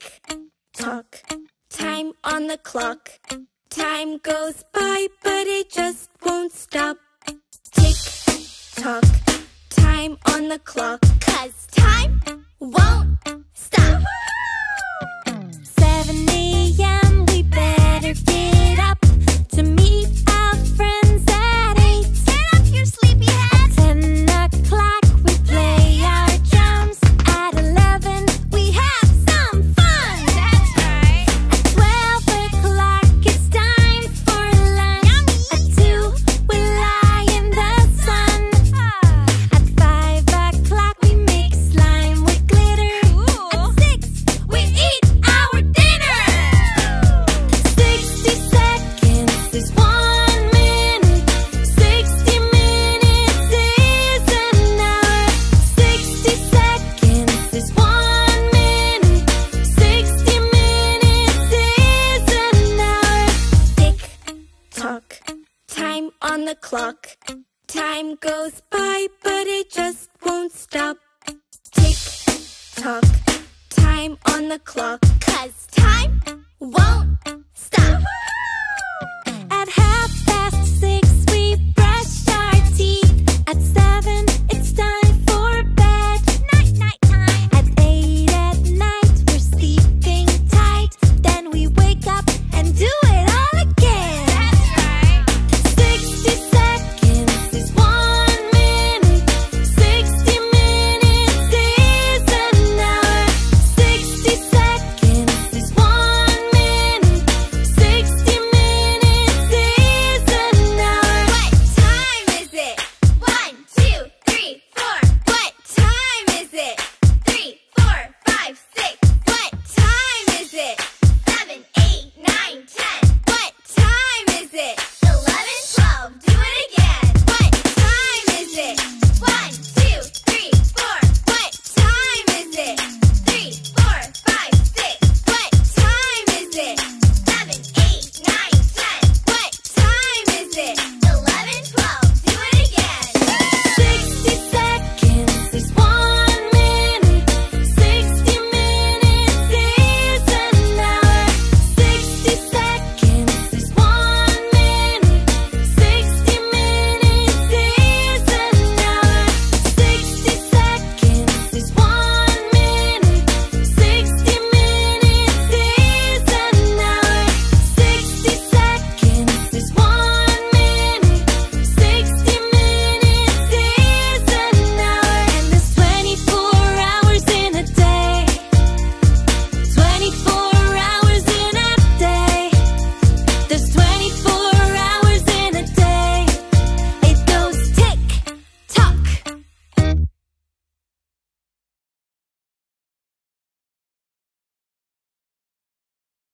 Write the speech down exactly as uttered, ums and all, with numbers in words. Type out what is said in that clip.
Tick, tock, time on the clock. Time goes by, but it just won't stop. Tick, tock, time on the clock. 'Cause time won't stop. seven a m, we better get up to meet our friends at eight. Get up, you sleepyheads! At ten o'clock. Clock. Time goes by, but it just won't stop. Tick, tock, time on the clock. 'Cause time won't